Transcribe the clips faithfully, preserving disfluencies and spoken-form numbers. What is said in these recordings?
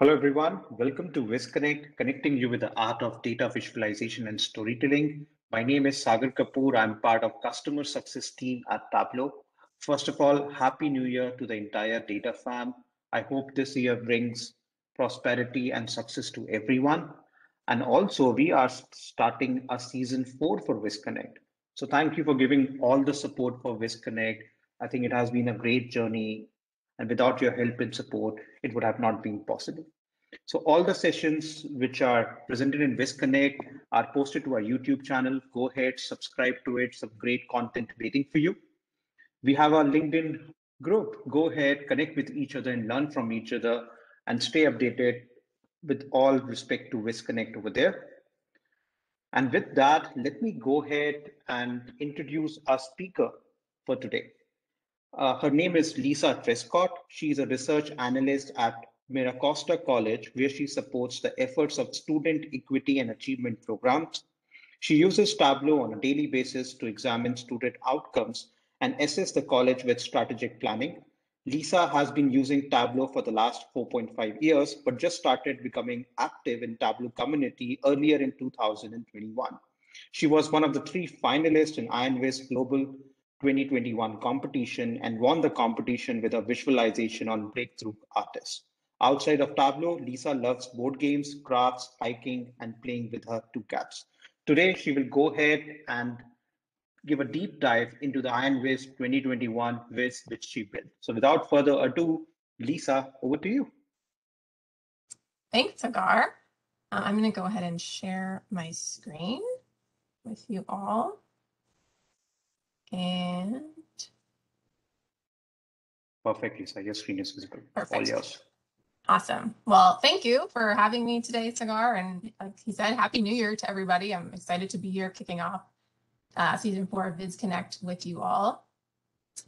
Hello, everyone. Welcome to Viz Connect, connecting you with the art of data visualization and storytelling. My name is Sagar Kapoor. I'm part of customer success team at Tableau. First of all, Happy New Year to the entire Datafam. I hope this year brings prosperity and success to everyone. And also, we are starting a season four for Viz Connect. So thank you for giving all the support for Viz Connect. I think it has been a great journey. And without your help and support, it would have not been possible. So all the sessions which are presented in Viz Connect are posted to our YouTube channel. Go ahead, subscribe to it. Some great content waiting for you. We have our LinkedIn group. Go ahead, connect with each other and learn from each other and stay updated with all respect to Viz Connect over there. And with that, let me go ahead and introduce our speaker for today. Uh, her name is Lisa Trescott. She is a research analyst at MiraCosta College, where she supports the efforts of student equity and achievement programs. She uses Tableau on a daily basis to examine student outcomes and assess the college with strategic planning. Lisa has been using Tableau for the last four point five years, but just started becoming active in Tableau community earlier in two thousand twenty-one. She was one of the three finalists in Iron Viz Global twenty twenty-one competition and won the competition with a visualization on Breakthrough Artists. Outside of Tableau, Lisa loves board games, crafts, hiking, and playing with her two cats. Today, she will go ahead and give a deep dive into the Iron Viz twenty twenty-one Viz which she built. So without further ado, Lisa, over to you. Thanks, Sagar. Uh, I'm going to go ahead and share my screen with you all. And perfect, Lisa. Your screen is visible. Perfect. All yours. Awesome. Well, thank you for having me today, Sagar. And like he said, Happy New Year to everybody. I'm excited to be here kicking off uh, season four of Viz Connect with you all.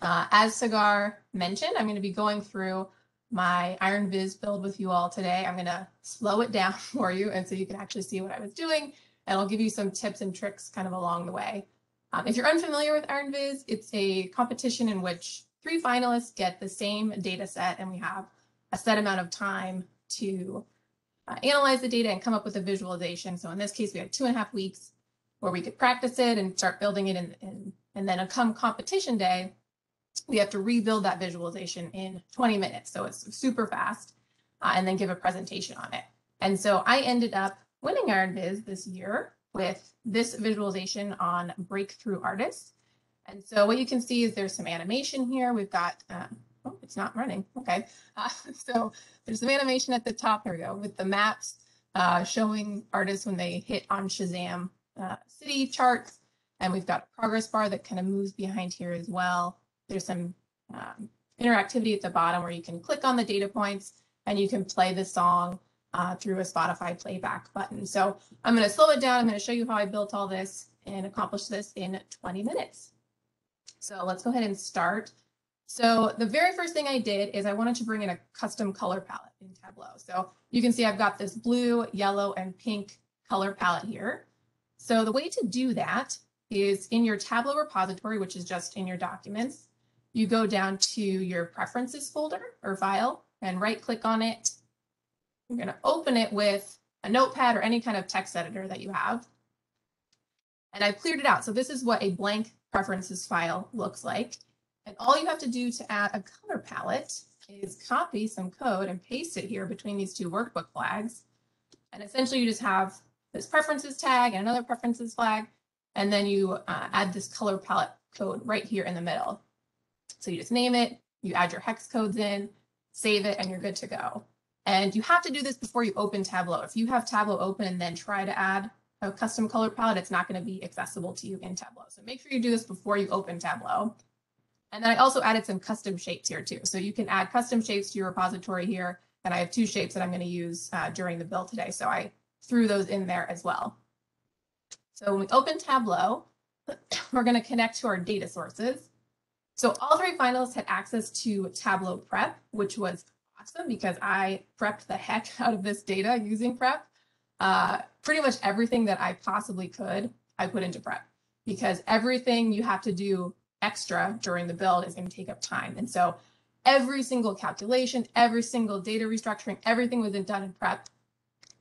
Uh, as Sagar mentioned, I'm going to be going through my Iron Viz build with you all today. I'm going to slow it down for you, and so you can actually see what I was doing. And I'll give you some tips and tricks kind of along the way. Um, if you're unfamiliar with Iron Viz, it's a competition in which three finalists get the same data set, and we have a set amount of time to uh, analyze the data and come up with a visualization. So in this case, we had two and a half weeks where we could practice it and start building it. In, in, and then come competition day, we have to rebuild that visualization in twenty minutes. So it's super fast, uh, and then give a presentation on it. And so I ended up winning Iron Viz this year with this visualization on Breakthrough Artists. And so what you can see is there's some animation here. We've got, uh, oh, it's not running, okay. Uh, so there's some animation at the top, there we go, with the maps uh, showing artists when they hit on Shazam uh, city charts. And we've got a progress bar that kind of moves behind here as well. There's some um, interactivity at the bottom where you can click on the data points and you can play the song Uh, through a Spotify playback button. So I'm going to slow it down. I'm going to show you how I built all this and accomplished this in twenty minutes. So let's go ahead and start. So the very first thing I did is I wanted to bring in a custom color palette in Tableau. So you can see I've got this blue, yellow, and pink color palette here. So the way to do that is in your Tableau repository, which is just in your documents, you go down to your preferences folder or file and right click on it. You're going to open it with a notepad or any kind of text editor that you have. And I've cleared it out. So this is what a blank preferences file looks like. And all you have to do to add a color palette is copy some code and paste it here between these two workbook flags. And essentially you just have this preferences tag and another preferences flag. And then you uh, add this color palette code right here in the middle. So you just name it, you add your hex codes in, save it, and you're good to go. And you have to do this before you open Tableau. If you have Tableau open and then try to add a custom color palette, it's not going to be accessible to you in Tableau. So make sure you do this before you open Tableau. And then I also added some custom shapes here too. So you can add custom shapes to your repository here. And I have two shapes that I'm going to use uh, during the build today. So I threw those in there as well. So when we open Tableau, we're going to connect to our data sources. So all three finalists had access to Tableau Prep, which was awesome because I prepped the heck out of this data using Prep. Uh, pretty much everything that I possibly could, I put into Prep, because everything you have to do extra during the build is going to take up time. And so every single calculation, every single data restructuring, everything was done in Prep,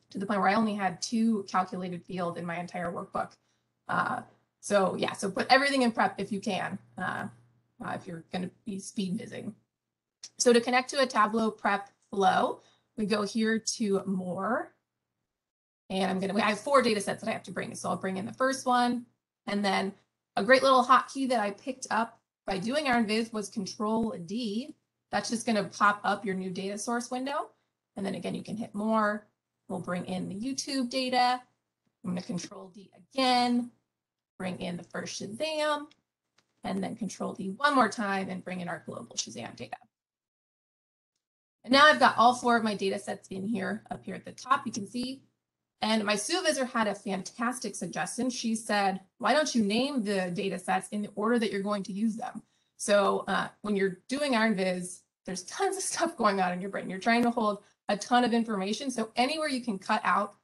to the point where I only had two calculated fields in my entire workbook. Uh, so yeah, so put everything in Prep if you can, uh, uh, if you're going to be speed vizing. So to connect to a Tableau Prep flow, we go here to More. And I'm going to, I have four data sets that I have to bring. So I'll bring in the first one. And then a great little hotkey that I picked up by doing Iron Viz was Control D. That's just going to pop up your new data source window. And then again, you can hit More. We'll bring in the YouTube data. I'm going to Control D again, bring in the first Shazam, and then Control D one more time and bring in our global Shazam data. And now I've got all four of my data sets in here. Up here at the top, you can see. And my supervisor had a fantastic suggestion. She said, why don't you name the data sets in the order that you're going to use them? So uh, when you're doing Iron Viz, there's tons of stuff going on in your brain. You're trying to hold a ton of information. So anywhere you can cut out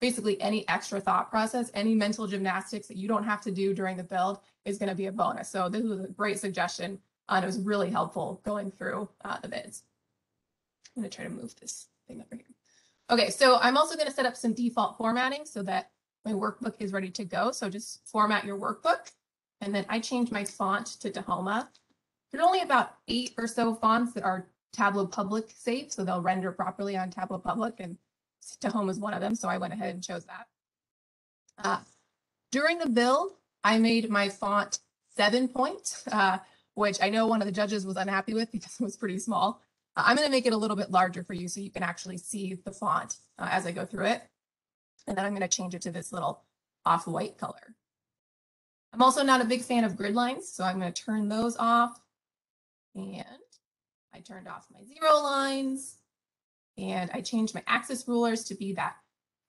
basically any extra thought process, any mental gymnastics that you don't have to do during the build is going to be a bonus. So this was a great suggestion, and it was really helpful going through uh, the viz. I'm going to try to move this thing over here. Okay, so I'm also going to set up some default formatting so that my workbook is ready to go. So just format your workbook. And then I changed my font to Tahoma. There's only about eight or so fonts that are Tableau Public safe, so they'll render properly on Tableau Public, and Tahoma is one of them. So I went ahead and chose that. Uh, during the build, I made my font seven point, uh, which I know one of the judges was unhappy with because it was pretty small. I'm going to make it a little bit larger for you so you can actually see the font uh, as I go through it. And then I'm going to change it to this little off-white color. I'm also not a big fan of grid lines, so I'm going to turn those off. And I turned off my zero lines. And I changed my axis rulers to be that,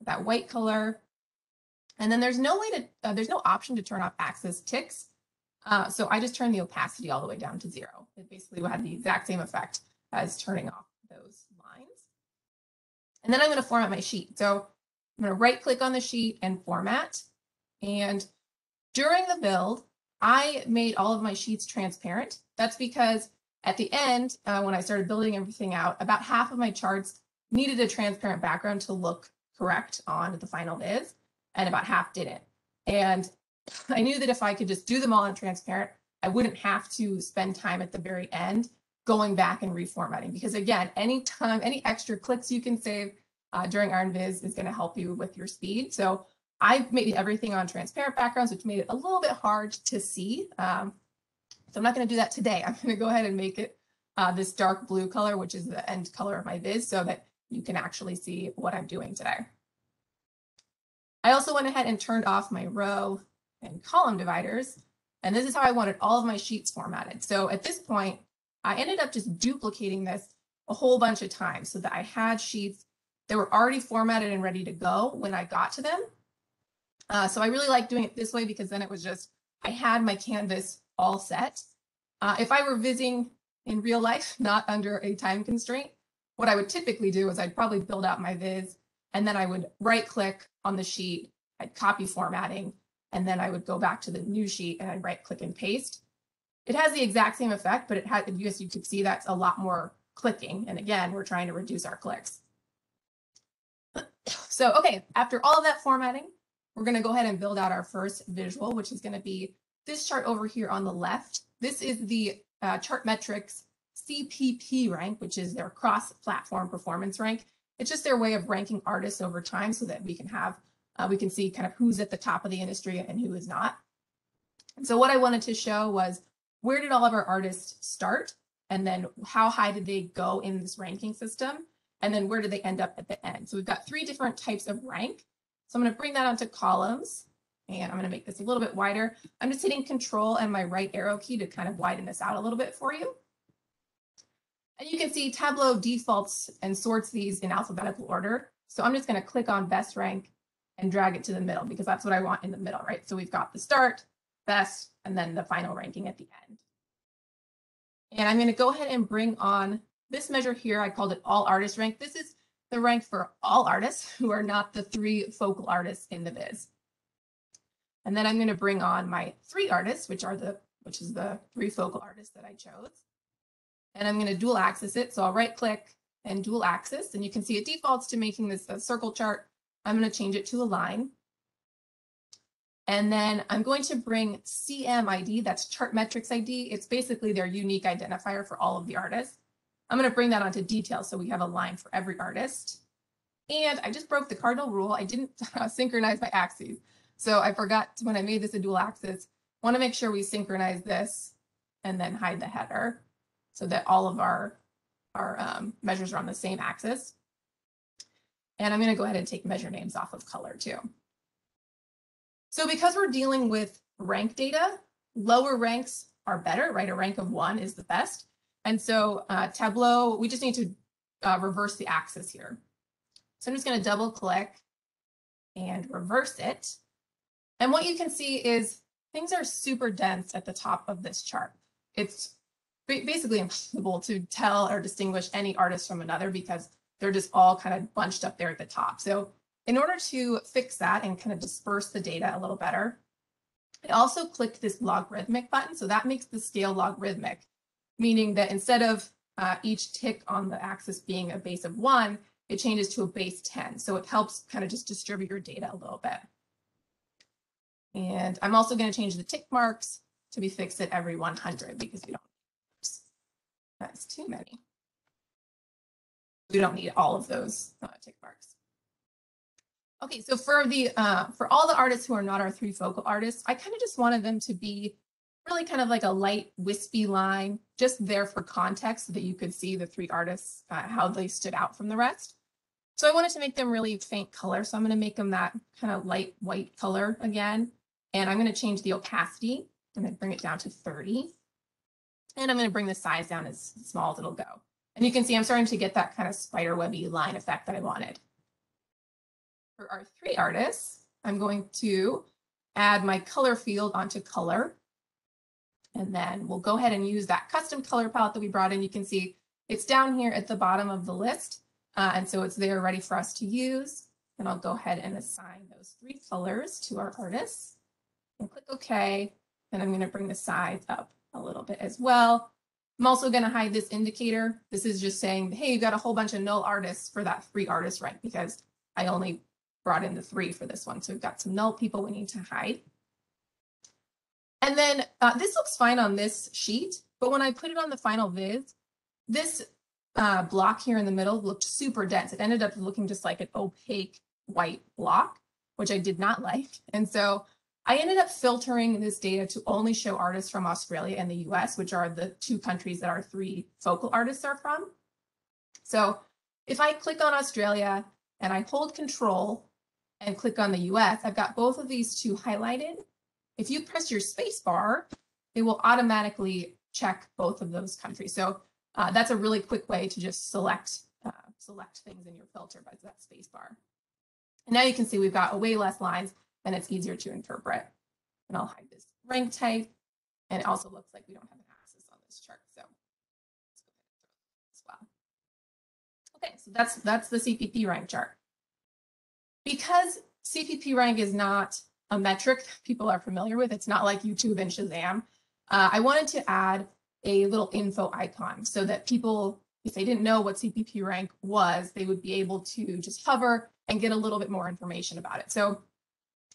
that white color. And then there's no way to, uh, there's no option to turn off axis ticks. Uh, so I just turned the opacity all the way down to zero. It basically had the exact same effect as turning off those lines. And then I'm going to format my sheet. So I'm going to right click on the sheet and format. And during the build, I made all of my sheets transparent. That's because at the end, uh, when I started building everything out, about half of my charts needed a transparent background to look correct on the final viz, and about half didn't. And I knew that if I could just do them all in transparent, I wouldn't have to spend time at the very end going back and reformatting, because again, any time, any extra clicks you can save uh, during Iron Viz is going to help you with your speed. So I've made everything on transparent backgrounds, which made it a little bit hard to see. Um, so I'm not going to do that today. I'm going to go ahead and make it uh, this dark blue color, which is the end color of my viz, so that you can actually see what I'm doing today. I also went ahead and turned off my row and column dividers, and this is how I wanted all of my sheets formatted. So at this point, I ended up just duplicating this a whole bunch of times so that I had sheets that were already formatted and ready to go when I got to them. Uh, so I really like doing it this way, because then it was just, I had my canvas all set. Uh, if I were vizing in real life, not under a time constraint, what I would typically do is I'd probably build out my viz, and then I would right click on the sheet, I'd copy formatting, and then I would go back to the new sheet and I'd right click and paste. It has the exact same effect, but it had, as you could see, that's a lot more clicking. And again, we're trying to reduce our clicks. So, okay, after all of that formatting, we're going to go ahead and build out our first visual, which is going to be this chart over here on the left. This is the uh, Chartmetrics C P P rank, which is their cross-platform performance rank. It's just their way of ranking artists over time so that we can have, uh, we can see kind of who's at the top of the industry and who is not. And so what I wanted to show was, where did all of our artists start? And then how high did they go in this ranking system? And then where did they end up at the end? So we've got three different types of rank. So I'm going to bring that onto columns, and I'm going to make this a little bit wider. I'm just hitting Control and my right arrow key to kind of widen this out a little bit for you. And you can see Tableau defaults and sorts these in alphabetical order. So I'm just going to click on best rank and drag it to the middle, because that's what I want in the middle, right? So we've got the start, best, and then the final ranking at the end. And I'm going to go ahead and bring on this measure here. I called it all artist rank. This is the rank for all artists who are not the three focal artists in the viz. And then I'm going to bring on my three artists, which are the, which is the three focal artists that I chose. and I'm going to dual axis it. So I'll right click and dual axis, and you can see it defaults to making this a circle chart. I'm going to change it to a line. And then I'm going to bring C M I D, that's chart metrics I D. It's basically their unique identifier for all of the artists. I'm going to bring that onto detail so we have a line for every artist. And I just broke the cardinal rule. I didn't synchronize my axes. So I forgot when I made this a dual axis, want to make sure we synchronize this and then hide the header so that all of our, our um, measures are on the same axis. And I'm going to go ahead and take measure names off of color too. So because we're dealing with rank data, lower ranks are better, right? A rank of one is the best. And so uh, Tableau, we just need to uh, reverse the axis here. So I'm just going to double click and reverse it. And what you can see is things are super dense at the top of this chart. It's basically impossible to tell or distinguish any artist from another because they're just all kind of bunched up there at the top. So in order to fix that and kind of disperse the data a little better, I also clicked this logarithmic button. So that makes the scale logarithmic, meaning that instead of uh, each tick on the axis being a base of one, it changes to a base ten. So it helps kind of just distribute your data a little bit. And I'm also going to change the tick marks to be fixed at every one hundred because we don't, oops, that's too many. We don't need all of those uh, tick marks. Okay, so for the uh, for all the artists who are not our three focal artists, I kind of just wanted them to be really kind of like a light, wispy line, just there for context so that you could see the three artists, uh, how they stood out from the rest. So I wanted to make them really faint color. So I'm going to make them that kind of light white color again. And I'm going to change the opacity and then bring it down to thirty. And I'm going to bring the size down as small as it'll go. And you can see I'm starting to get that kind of spider webby line effect that I wanted. For our three artists, I'm going to add my color field onto color. And then we'll go ahead and use that custom color palette that we brought in. You can see it's down here at the bottom of the list. Uh, and so it's there ready for us to use. And I'll go ahead and assign those three colors to our artists and click OK. And I'm going to bring the size up a little bit as well. I'm also going to hide this indicator. This is just saying, hey, you've got a whole bunch of null artists for that three artist rank because I only brought in the three for this one. So we've got some null people we need to hide. And then uh, this looks fine on this sheet, but when I put it on the final viz, this uh, block here in the middle looked super dense. It ended up looking just like an opaque white block, which I did not like. And so I ended up filtering this data to only show artists from Australia and the U S, which are the two countries that our three focal artists are from. So if I click on Australia and I hold Control and click on the U S, I've got both of these two highlighted. If you press your space bar, it will automatically check both of those countries. So uh, that's a really quick way to just select uh, select things in your filter by that space bar. And now you can see we've got way less lines and it's easier to interpret. And I'll hide this rank type. And it also looks like we don't have an axis on this chart. So let's go ahead and throw this as well. Okay, so that's that's the C P P rank chart. Because C P P rank is not a metric people are familiar with. It's not like YouTube and Shazam. Uh, I wanted to add a little info icon so that people, if they didn't know what C P P rank was, they would be able to just hover and get a little bit more information about it. So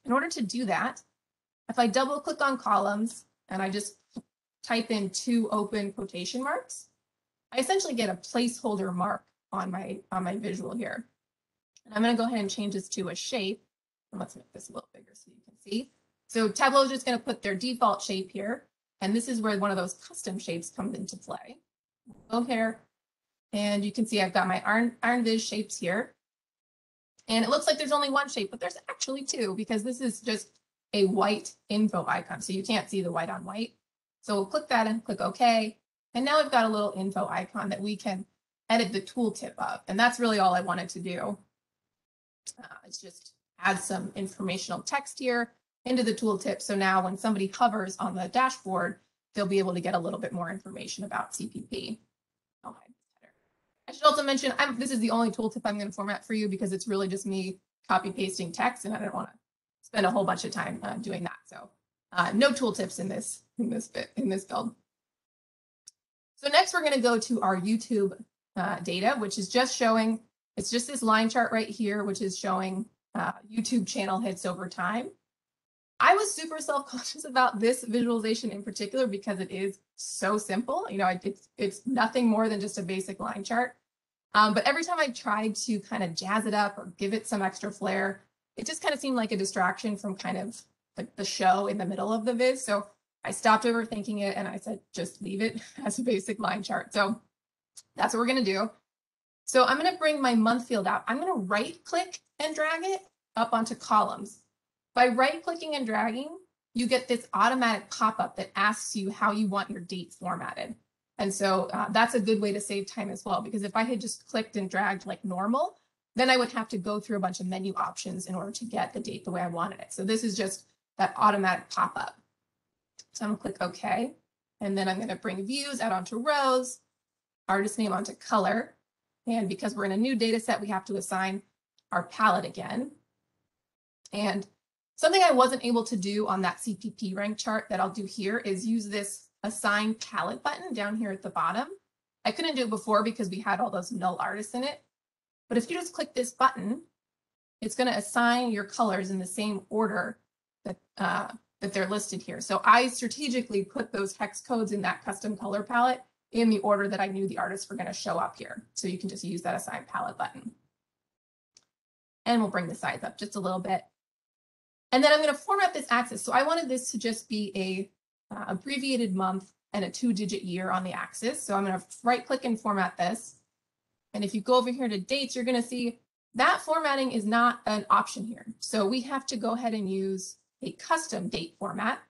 in order to do that, if I double click on columns and I just type in two open quotation marks, I essentially get a placeholder mark on my, on my visual here. And I'm gonna go ahead and change this to a shape. And let's make this a little bigger so you can see. So Tableau is just going to put their default shape here. And this is where one of those custom shapes comes into play. Go here. And you can see I've got my Iron, Iron Viz shapes here. And it looks like there's only one shape, but there's actually two because this is just a white info icon. So you can't see the white on white. So we'll click that and click OK. And now we've got a little info icon that we can edit the tooltip of. And that's really all I wanted to do. Uh, it's just add some informational text here into the tooltip. So now when somebody hovers on the dashboard, they'll be able to get a little bit more information about C P P. Oh, I should also mention, I'm, this is the only tooltip I'm going to format for you because it's really just me copy pasting text and I don't want to spend a whole bunch of time uh, doing that. So uh, no tooltips in this in this bit in this build. So next we're going to go to our YouTube uh, data, which is just showing, it's just this line chart right here, which is showing uh, YouTube channel hits over time. I was super self-conscious about this visualization in particular because it is so simple. You know, it's, it's nothing more than just a basic line chart. Um, but every time I tried to kind of jazz it up or give it some extra flair, it just kind of seemed like a distraction from kind of like the show in the middle of the viz. So I stopped overthinking it and I said, just leave it as a basic line chart. So that's what we're going to do. So I'm going to bring my month field out. I'm going to right click and drag it up onto columns. By right clicking and dragging, you get this automatic pop-up that asks you how you want your date formatted. And so uh, that's a good way to save time as well, because if I had just clicked and dragged like normal, then I would have to go through a bunch of menu options in order to get the date the way I wanted it. So this is just that automatic pop-up. So I'm gonna click OK, and then I'm gonna bring views out onto rows, artist name onto color. And because we're in a new data set, we have to assign our palette again. And something I wasn't able to do on that C P P rank chart that I'll do here is use this assign palette button down here at the bottom. I couldn't do it before because we had all those null artists in it. But if you just click this button, it's going to assign your colors in the same order that, uh, that they're listed here. So I strategically put those hex codes in that custom color palette in the order that I knew the artists were going to show up here. So you can just use that assign palette button. And we'll bring the size up just a little bit. And then I'm going to format this axis. So I wanted this to just be a uh, abbreviated month and a two digit year on the axis. So I'm going to right click and format this. And if you go over here to dates, you're going to see that formatting is not an option here. So we have to go ahead and use a custom date format.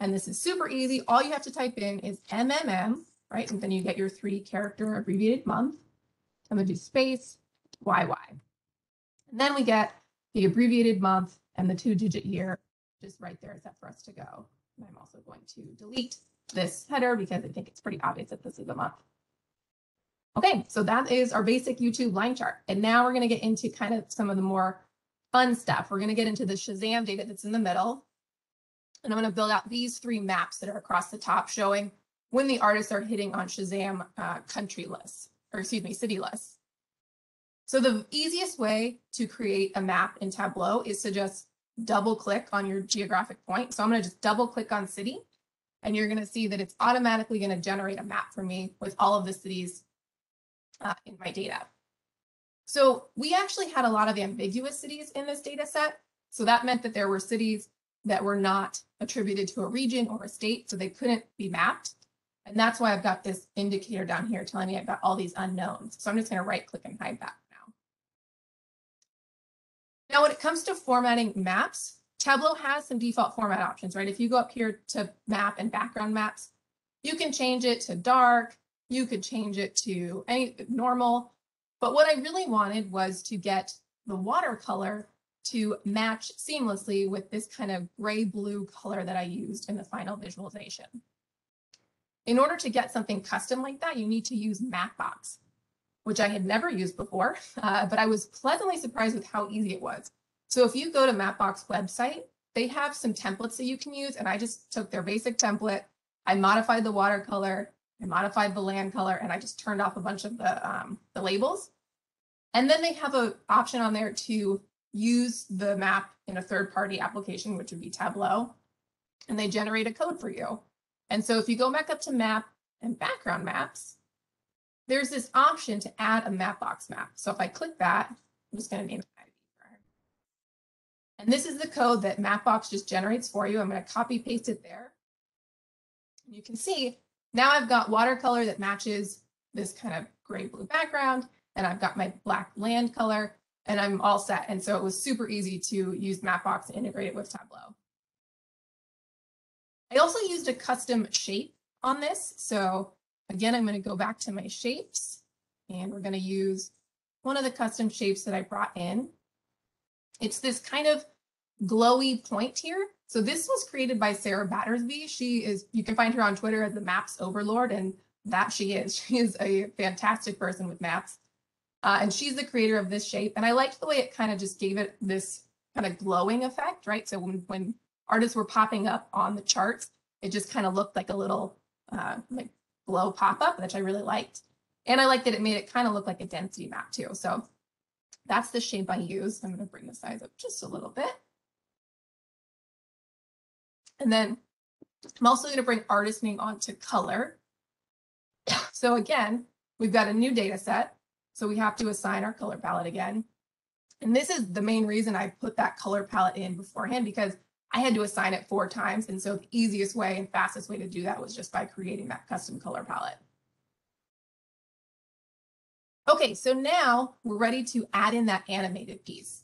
And this is super easy. All you have to type in is M M M, right? And then you get your three character abbreviated month. I'm going to do space Y Y. And then we get the abbreviated month and the two digit year just right there, except for us to go. And I'm also going to delete this header because I think it's pretty obvious that this is a month. Okay, so that is our basic YouTube line chart. And now we're going to get into kind of some of the more fun stuff. We're going to get into the Shazam data that's in the middle. And I'm going to build out these three maps that are across the top showing when the artists are hitting on Shazam uh, country lists, or excuse me, city lists. So the easiest way to create a map in Tableau is to just double click on your geographic point. So I'm going to just double click on city, and you're going to see that it's automatically going to generate a map for me with all of the cities Uh, in my data. So we actually had a lot of ambiguous cities in this data set. So that meant that there were cities that were not attributed to a region or a state, so they couldn't be mapped. And that's why I've got this indicator down here telling me I've got all these unknowns. So I'm just going to right click and hide that now. Now, when it comes to formatting maps, Tableau has some default format options, right? If you go up here to map and background maps, you can change it to dark. You could change it to any normal, but what I really wanted was to get the watercolor to match seamlessly with this kind of gray blue color that I used in the final visualization. In order to get something custom like that, you need to use Mapbox, which I had never used before, uh, but I was pleasantly surprised with how easy it was. So if you go to Mapbox website, they have some templates that you can use, and I just took their basic template. I modified the watercolor, I modified the land color, and I just turned off a bunch of the, um, the labels. And then they have an option on there to use the map in a third-party application, which would be Tableau, and they generate a code for you. And so if you go back up to map and background maps, there's this option to add a Mapbox map. So if I click that, I'm just going to name it I D. And this is the code that Mapbox just generates for you. I'm going to copy paste it there. And you can see now I've got watercolor that matches this kind of gray blue background, and I've got my black land color, and I'm all set. And so it was super easy to use Mapbox to integrate it with Tableau. I also used a custom shape on this. So again, I'm going to go back to my shapes, and we're going to use one of the custom shapes that I brought in. It's this kind of glowy point here. So this was created by Sarah Battersby. She is, you can find her on Twitter as the Maps Overlord, and that she is. She is a fantastic person with maps. Uh, and she's the creator of this shape. And I liked the way it kind of just gave it this kind of glowing effect, right? So when, when artists were popping up on the charts, it just kind of looked like a little uh, like flow pop-up, which I really liked. And I liked that it made it kind of look like a density map too. So that's the shape I use. I'm going to bring the size up just a little bit. And then I'm also going to bring artistening onto color. So again, we've got a new data set. So we have to assign our color palette again. And this is the main reason I put that color palette in beforehand, because I had to assign it four times. And so the easiest way and fastest way to do that was just by creating that custom color palette. Okay, so now we're ready to add in that animated piece.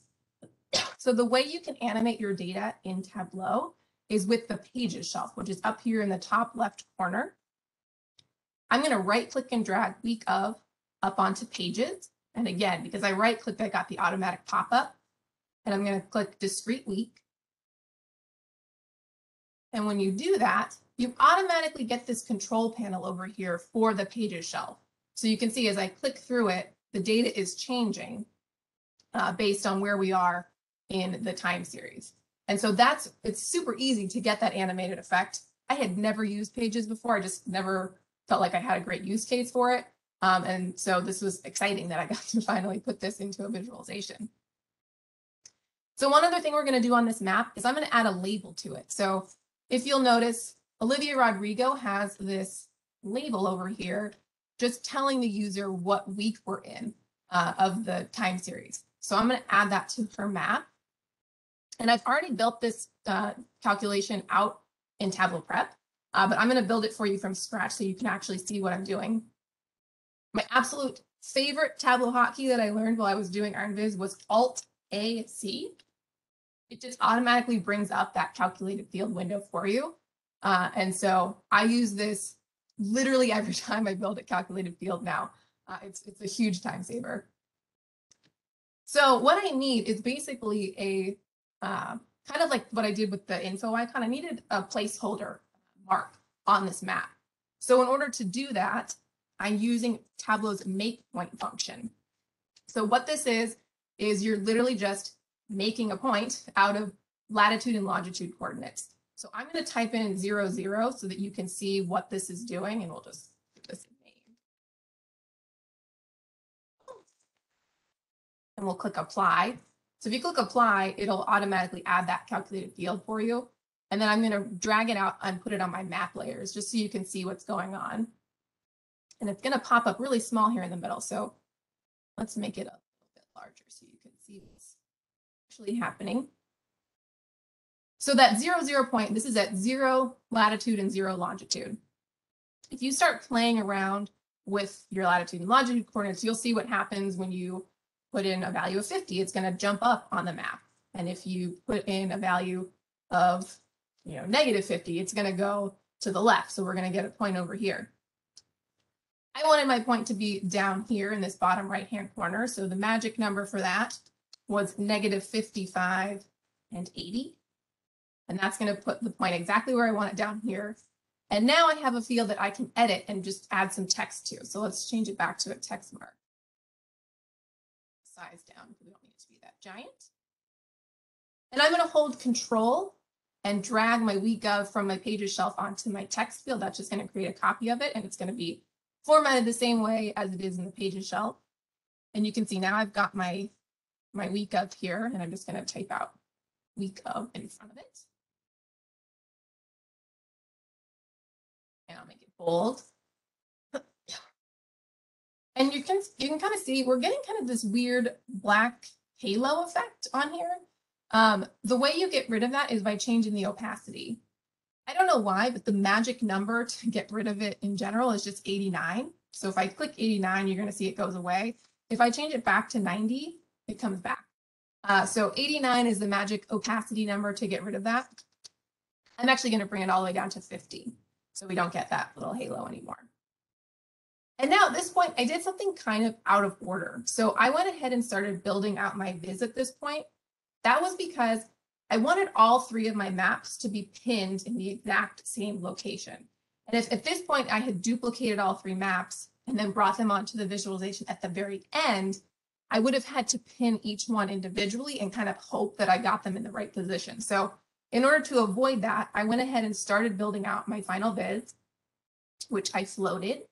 So the way you can animate your data in Tableau is with the pages shelf, which is up here in the top left corner. I'm going to right click and drag week of up onto pages. And again, because I right clicked, I got the automatic pop up, and I'm going to click discrete week. And when you do that, you automatically get this control panel over here for the pages shelf. So you can see as I click through it, the data is changing uh, based on where we are in the time series. And so that's, it's super easy to get that animated effect. I had never used pages before. I just never felt like I had a great use case for it. Um, and so this was exciting that I got to finally put this into a visualization. So one other thing we're going to do on this map is I'm going to add a label to it. So if you'll notice, Olivia Rodrigo has this label over here, just telling the user what week we're in uh, of the time series. So I'm going to add that to her map. And I've already built this uh, calculation out in Tableau Prep, uh, but I'm going to build it for you from scratch so you can actually see what I'm doing. My absolute favorite Tableau hotkey that I learned while I was doing Iron Viz was Alt A C. It just automatically brings up that calculated field window for you. Uh, and so I use this literally every time I build a calculated field now. Uh, it's, it's a huge time saver. So what I need is basically a Uh, kind of like what I did with the info icon. I needed a placeholder mark on this map. So in order to do that, I'm using Tableau's make point function. So what this is, is you're literally just making a point out of latitude and longitude coordinates. So I'm going to type in zero, zero so that you can see what this is doing, and we'll just give this a name. And we'll click apply. So if you click apply, it'll automatically add that calculated field for you. And then I'm going to drag it out and put it on my map layers just so you can see what's going on. And it's going to pop up really small here in the middle. So let's make it a little bit larger so you can see what's actually happening. So that zero, zero point, this is at zero latitude and zero longitude. If you start playing around with your latitude and longitude coordinates, you'll see what happens when you put in a value of fifty, it's going to jump up on the map. And if you put in a value of, you know, negative fifty, it's going to go to the left. So we're going to get a point over here. I wanted my point to be down here in this bottom right hand corner. So the magic number for that was negative fifty-five and eighty. And that's going to put the point exactly where I want it down here. And now I have a field that I can edit and just add some text to. So let's change it back to a text mark. Size down because we don't need it to be that giant. And I'm going to hold control and drag my week of from my pages shelf onto my text field. That's just going to create a copy of it, and it's going to be formatted the same way as it is in the pages shelf. And you can see now I've got my my week of here, and I'm just going to type out week of in front of it. And I'll make it bold. And you can you can kind of see we're getting kind of this weird black halo effect on here. Um, the way you get rid of that is by changing the opacity. I don't know why, but the magic number to get rid of it in general is just eighty-nine. So if I click eighty-nine, you're going to see it goes away. If I change it back to ninety, it comes back. Uh, so eighty-nine is the magic opacity number to get rid of that. I'm actually going to bring it all the way down to fifty, so we don't get that little halo anymore. And now at this point, I did something kind of out of order. So I went ahead and started building out my viz at this point. That was because I wanted all three of my maps to be pinned in the exact same location. And if at this point I had duplicated all three maps and then brought them onto the visualization at the very end, I would have had to pin each one individually and kind of hope that I got them in the right position. So in order to avoid that, I went ahead and started building out my final viz. which I floated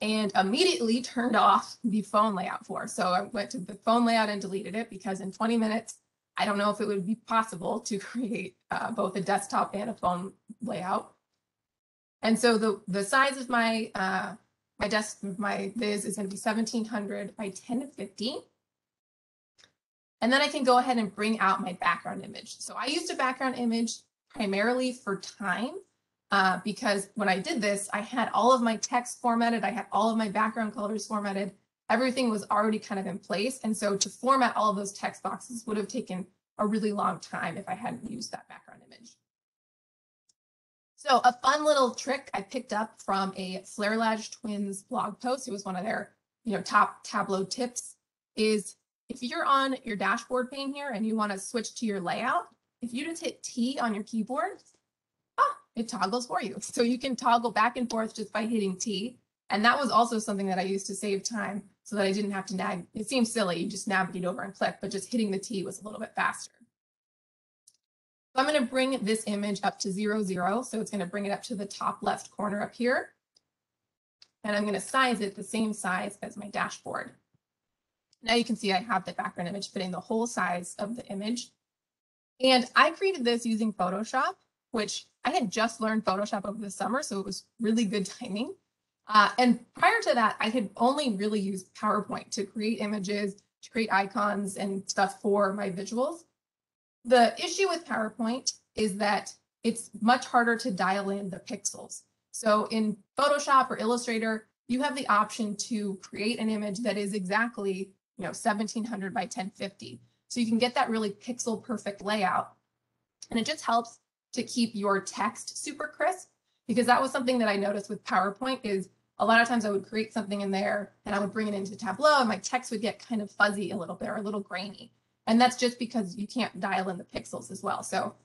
and immediately turned off the phone layout for. So I went to the phone layout and deleted it because in twenty minutes, I don't know if it would be possible to create uh, both a desktop and a phone layout. And so the, the size of my uh, my desk, my Viz is going to be seventeen hundred by ten fifty. And then I can go ahead and bring out my background image. So I used a background image primarily for time uh, because when I did this, I had all of my text formatted. I had all of my background colors formatted. Everything was already kind of in place. And so to format all of those text boxes would have taken a really long time if I hadn't used that background image. So a fun little trick I picked up from a Flerlage Twins blog post, it was one of their you know, top Tableau tips, is if you're on your dashboard pane here and you want to switch to your layout, if you just hit T on your keyboard, ah, it toggles for you. So you can toggle back and forth just by hitting T. And that was also something that I used to save time so that I didn't have to nag. It seems silly, you just navigate over and click, but just hitting the T was a little bit faster. So I'm going to bring this image up to zero, zero. So it's going to bring it up to the top left corner up here. And I'm going to size it the same size as my dashboard. Now you can see I have the background image fitting the whole size of the image. And I created this using Photoshop, which I had just learned Photoshop over the summer, so it was really good timing. Uh, and prior to that, I had only really used PowerPoint to create images, to create icons and stuff for my visuals. The issue with PowerPoint is that it's much harder to dial in the pixels. So in Photoshop or Illustrator, you have the option to create an image that is exactly you know, seventeen hundred by ten fifty. So you can get that really pixel perfect layout. And it just helps to keep your text super crisp, because that was something that I noticed with PowerPoint is a lot of times I would create something in there and I would bring it into Tableau and my text would get kind of fuzzy a little bit or a little grainy. And that's just because you can't dial in the pixels as well. So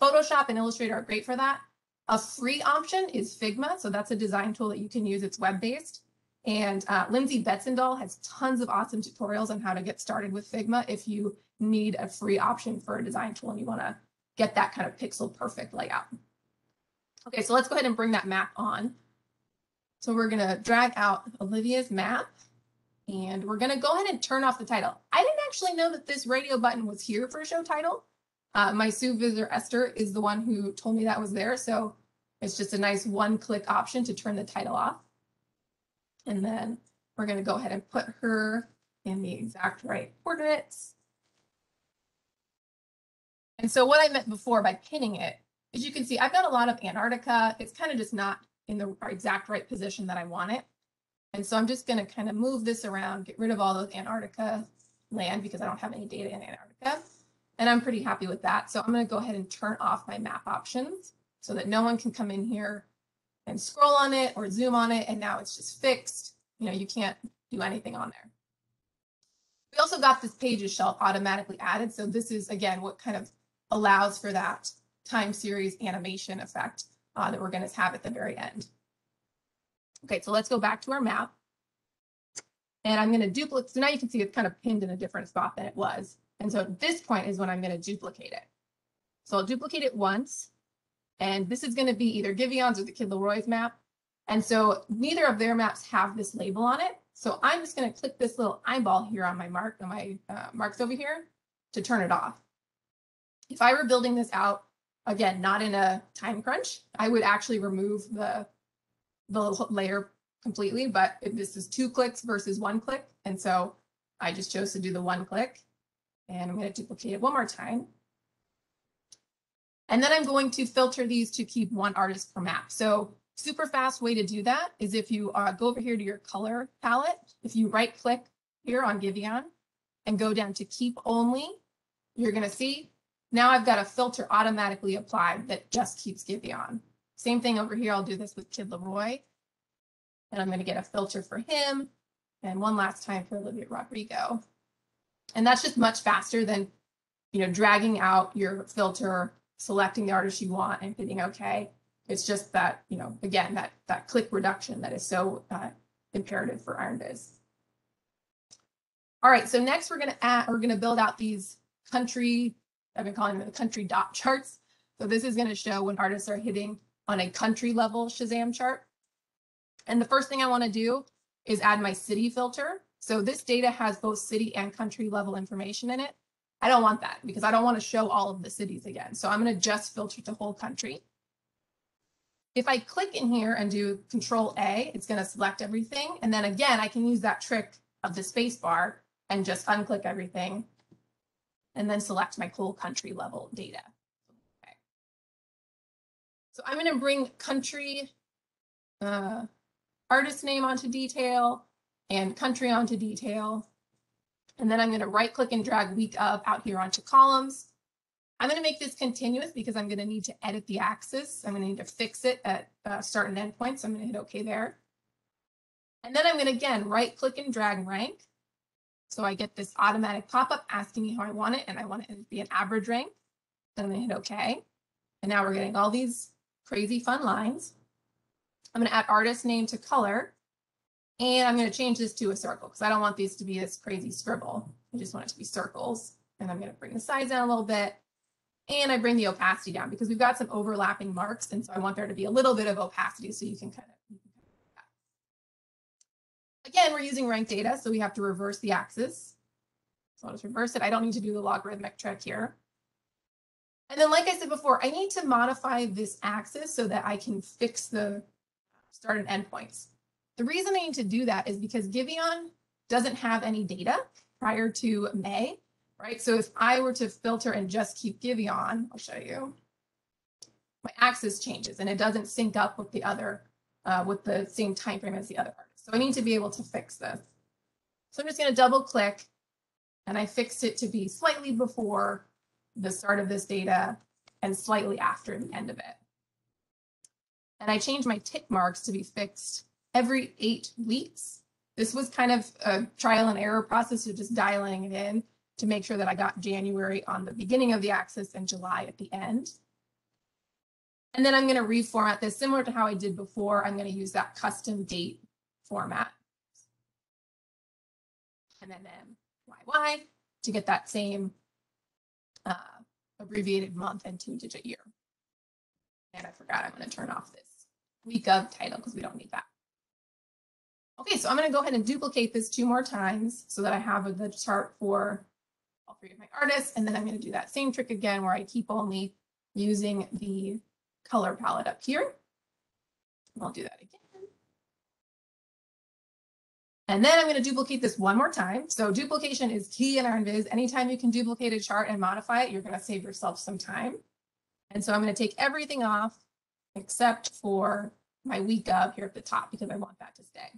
Photoshop and Illustrator are great for that. A free option is Figma. So that's a design tool that you can use. It's web-based. And uh, Lindsay Betzendahl has tons of awesome tutorials on how to get started with Figma if you need a free option for a design tool and you want to get that kind of pixel perfect layout. Okay, so let's go ahead and bring that map on. So we're going to drag out Olivia's map and we're going to go ahead and turn off the title. I didn't actually know that this radio button was here for show title. Uh, my supervisor Esther is the one who told me that was there. So it's just a nice one click option to turn the title off. And then we're going to go ahead and put her in the exact right coordinates. And so what I meant before by pinning it, as you can see, I've got a lot of Antarctica. It's kind of just not in the exact right position that I want it. And so I'm just going to kind of move this around, get rid of all those Antarctica land because I don't have any data in Antarctica. And I'm pretty happy with that. So I'm going to go ahead and turn off my map options so that no one can come in here and scroll on it or zoom on it. And now it's just fixed. You know, you can't do anything on there. We also got this pages shelf automatically added. So this is, again, what kind of allows for that time series animation effect uh, that we're going to have at the very end. OK, so let's go back to our map. And I'm going to duplicate. So now you can see it's kind of pinned in a different spot than it was. And so at this point is when I'm going to duplicate it. So I'll duplicate it once. And this is going to be either Givéon's or the Kid Laroi's map. And so neither of their maps have this label on it. So I'm just going to click this little eyeball here on my mark, on my uh, marks over here to turn it off. If I were building this out, again, not in a time crunch, I would actually remove the, the layer completely. But this is two clicks versus one click. And so I just chose to do the one click. And I'm going to duplicate it one more time. And then I'm going to filter these to keep one artist per map. So super fast way to do that is if you uh, go over here to your color palette, if you right click here on Givéon and go down to keep only, you're going to see now I've got a filter automatically applied that just keeps Givéon. Same thing over here. I'll do this with Kid Laroi and I'm going to get a filter for him. And one last time for Olivia Rodrigo. And that's just much faster than, you know, dragging out your filter, selecting the artist you want and hitting OK. It's just that, you know, again, that that click reduction that is so uh, imperative for Iron Viz. All right, so next we're going to add, we're going to build out these country, I've been calling them the country dot charts. So this is going to show when artists are hitting on a country level Shazam chart. And the first thing I want to do is add my city filter. So this data has both city and country level information in it. I don't want that because I don't want to show all of the cities again. So I'm going to just filter the whole country. If I click in here and do Control A, it's going to select everything. And then again, I can use that trick of the space bar and just unclick everything and then select my cool country level data. Okay. So I'm going to bring country uh, artist name onto detail and country onto detail. And then I'm going to right click and drag week of out here onto columns. I'm going to make this continuous because I'm going to need to edit the axis. I'm going to need to fix it at uh, start and end point. So I'm going to hit OK there. And then I'm going to again right click and drag rank. So I get this automatic pop up asking me how I want it, and I want it to be an average rank. Then I'm going to hit OK. And now we're getting all these crazy fun lines. I'm going to add artist name to color. And I'm going to change this to a circle because I don't want these to be this crazy scribble. I just want it to be circles. And I'm going to bring the size down a little bit. And I bring the opacity down because we've got some overlapping marks. And so I want there to be a little bit of opacity so you can kind of. Again, we're using ranked data, so we have to reverse the axis. So I'll just reverse it. I don't need to do the logarithmic trick here. And then, like I said before, I need to modify this axis so that I can fix the start and end points. The reason I need to do that is because Givēon doesn't have any data prior to May, right? So if I were to filter and just keep Givēon, I'll show you, my axis changes and it doesn't sync up with the other, uh, with the same time frame as the other artist. So I need to be able to fix this. So I'm just going to double click, and I fixed it to be slightly before the start of this data and slightly after the end of it. And I changed my tick marks to be fixed every eight weeks. This was kind of a trial and error process of just dialing it in to make sure that I got January on the beginning of the axis and July at the end. And then I'm going to reformat this similar to how I did before. I'm going to use that custom date format. And then Y Y to get that same uh, abbreviated month and two digit year. And I forgot I'm going to turn off this week of title because we don't need that. Okay, so I'm going to go ahead and duplicate this two more times so that I have the chart for all three of my artists. And then I'm going to do that same trick again where I keep only using the color palette up here. I'll do that again. And then I'm going to duplicate this one more time. So duplication is key in Iron Viz. Anytime you can duplicate a chart and modify it, you're going to save yourself some time. And so I'm going to take everything off except for my week of here at the top because I want that to stay.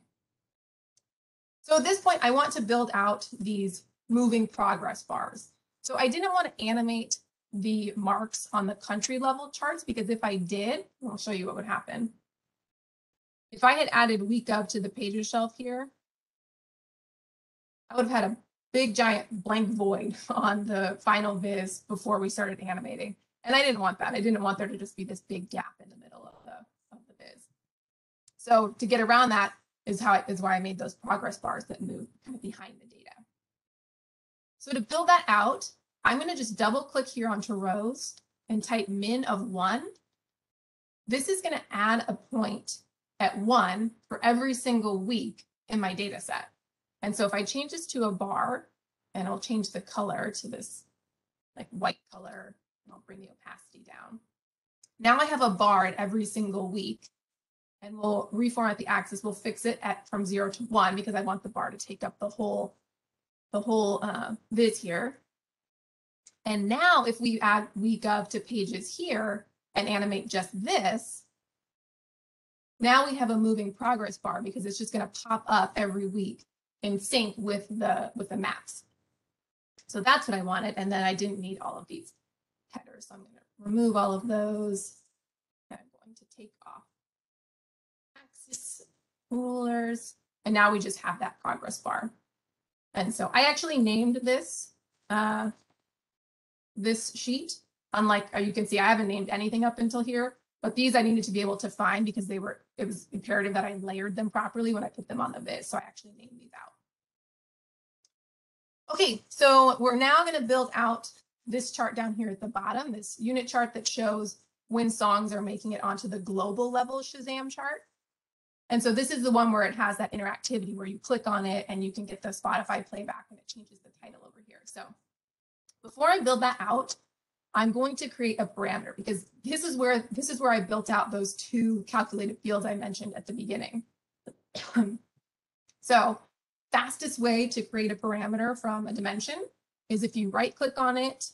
So at this point, I want to build out these moving progress bars. So I didn't want to animate the marks on the country level charts because if I did, I'll show you what would happen. If I had added week of to the pages shelf here, I would have had a big giant blank void on the final viz before we started animating. And I didn't want that. I didn't want there to just be this big gap in the middle of the, of the viz. So to get around that, Is, how I, is why I made those progress bars that move kind of behind the data. So to build that out, I'm going to just double click here onto rows and type min of one. This is going to add a point at one for every single week in my data set. And so if I change this to a bar, and I'll change the color to this like white color, and I'll bring the opacity down. Now I have a bar at every single week. And we'll reformat the axis. We'll fix it at from zero to one because I want the bar to take up the whole, the whole uh, viz here. And now, if we add week of to pages here and animate just this, now we have a moving progress bar because it's just going to pop up every week in sync with the with the maps. So that's what I wanted. And then I didn't need all of these headers, so I'm going to remove all of those. I'm going to take off rulers, and now we just have that progress bar. And so I actually named this uh, this sheet. Unlike you can see, I haven't named anything up until here, but these I needed to be able to find because they were it was imperative that I layered them properly when I put them on the viz. So I actually named these out. Okay, so we're now going to build out this chart down here at the bottom, this unit chart that shows when songs are making it onto the global level Shazam chart. And so this is the one where it has that interactivity where you click on it and you can get the Spotify playback and it changes the title over here. So before I build that out, I'm going to create a parameter because this is where this is where I built out those two calculated fields I mentioned at the beginning. So fastest way to create a parameter from a dimension is if you right click on it,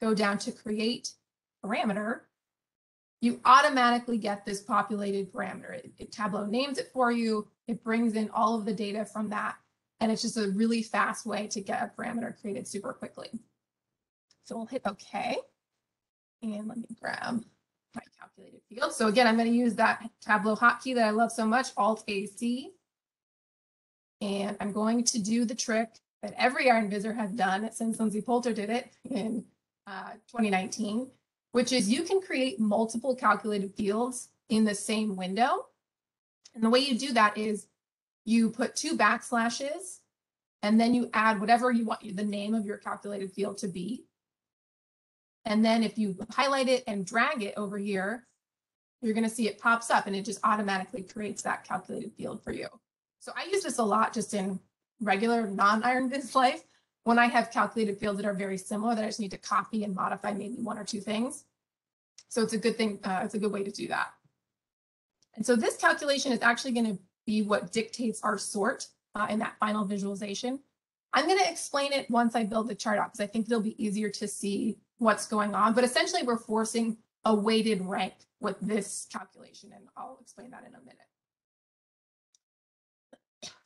go down to create parameter, you automatically get this populated parameter. It, it, Tableau names it for you. It brings in all of the data from that. And it's just a really fast way to get a parameter created super quickly. So we'll hit OK. And let me grab my calculated field. So again, I'm going to use that Tableau hotkey that I love so much, Alt A C. And I'm going to do the trick that every Iron Vizer has done since Lindsay Poulter did it in uh, twenty nineteen, which is you can create multiple calculated fields in the same window. And the way you do that is you put two backslashes and then you add whatever you want the name of your calculated field to be. And then if you highlight it and drag it over here, you're going to see it pops up and it just automatically creates that calculated field for you. So I use this a lot just in regular non-Iron Viz life when I have calculated fields that are very similar that I just need to copy and modify maybe one or two things. So it's a good thing. Uh, it's a good way to do that. And so this calculation is actually going to be what dictates our sort uh, in that final visualization. I'm going to explain it once I build the chart out because I think it'll be easier to see what's going on. But essentially, we're forcing a weighted rank with this calculation, and I'll explain that in a minute.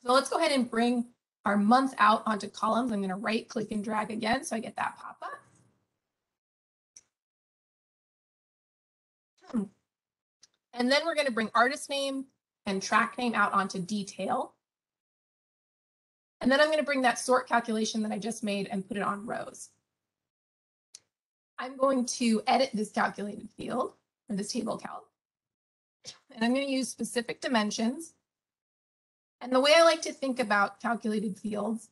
So let's go ahead and bring our month out onto columns. I'm going to right click and drag again so I get that pop up. And then we're going to bring artist name and track name out onto detail. And then I'm going to bring that sort calculation that I just made and put it on rows. I'm going to edit this calculated field or this table calc. And I'm going to use specific dimensions. And the way I like to think about calculated fields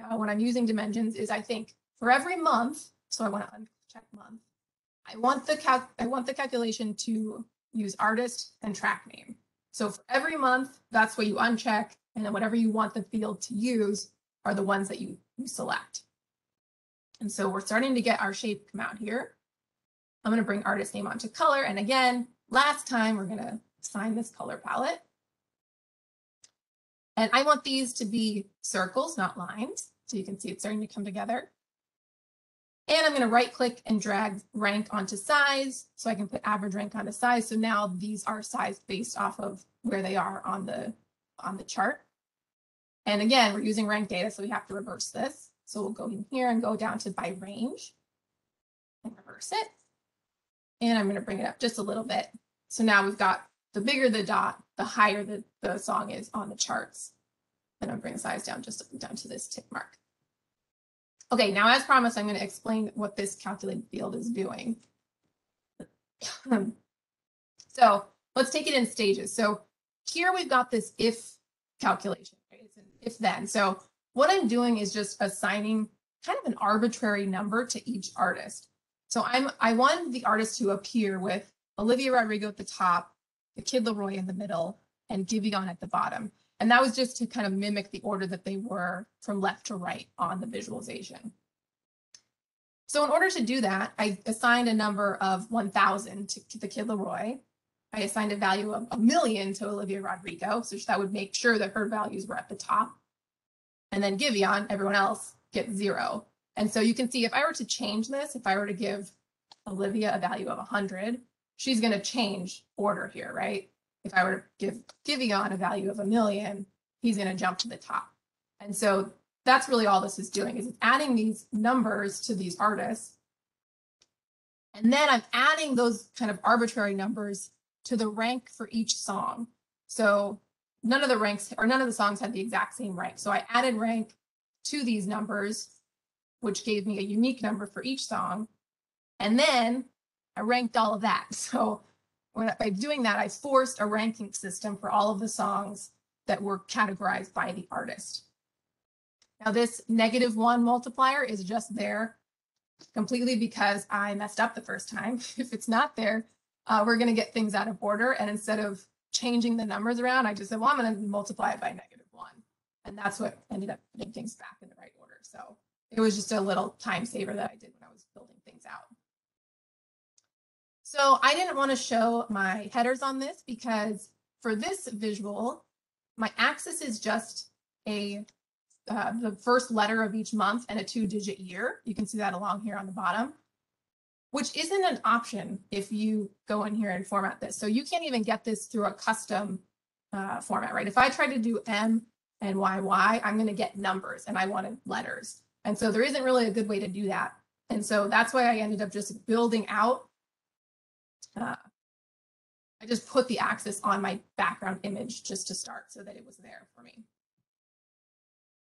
uh, when I'm using dimensions is I think for every month, so I want to uncheck month, I want the calc I want the calculation to use artist and track name. So for every month, that's what you uncheck, and then whatever you want the field to use are the ones that you, you select. And so we're starting to get our shape come out here. I'm going to bring artist name onto color, and again, last time we're going to assign this color palette. And I want these to be circles, not lines. So you can see it's starting to come together. And I'm going to right click and drag rank onto size. So I can put average rank onto size. So now these are sized based off of where they are on the, on the chart. And again, we're using rank data, so we have to reverse this. So we'll go in here and go down to by range and reverse it. And I'm going to bring it up just a little bit. So now we've got the bigger the dot, the higher the, the song is on the charts. And I'm bring the size down just down to this tick mark. Okay, now as promised, I'm going to explain what this calculated field is doing. So let's take it in stages. So here we've got this if calculation, right? It's an if then. So what I'm doing is just assigning kind of an arbitrary number to each artist. So I'm I want the artist to appear with Olivia Rodrigo at the top, the Kid Laroi in the middle, and Givēon at the bottom. And that was just to kind of mimic the order that they were from left to right on the visualization. So in order to do that, I assigned a number of one thousand to the Kid Laroi. I assigned a value of a million to Olivia Rodrigo, so that would make sure that her values were at the top. And then Givēon, everyone else gets zero. And so you can see if I were to change this, if I were to give Olivia a value of one hundred, she's going to change order here, right? If I were to give Givēon a value of a million, he's going to jump to the top. And so that's really all this is doing, is it's adding these numbers to these artists. And then I'm adding those kind of arbitrary numbers to the rank for each song. So none of the ranks or none of the songs had the exact same rank. So I added rank to these numbers, which gave me a unique number for each song. And then I ranked all of that. So when I, by doing that, I forced a ranking system for all of the songs that were categorized by the artist. Now this negative one multiplier is just there completely because I messed up the first time. If it's not there, uh, we're going to get things out of order. And instead of changing the numbers around, I just said, well, I'm going to multiply it by negative one. And that's what ended up putting things back in the right order. So it was just a little time saver that I did when I was building things out. So I didn't want to show my headers on this because for this visual, my axis is just a uh, the first letter of each month and a two digit year. You can see that along here on the bottom, which isn't an option if you go in here and format this. So you can't even get this through a custom uh, format, right? If I try to do M and Y Y, I'm going to get numbers and I wanted letters. And so there isn't really a good way to do that. And so that's why I ended up just building out. Uh, I just put the axis on my background image just to start so that it was there for me.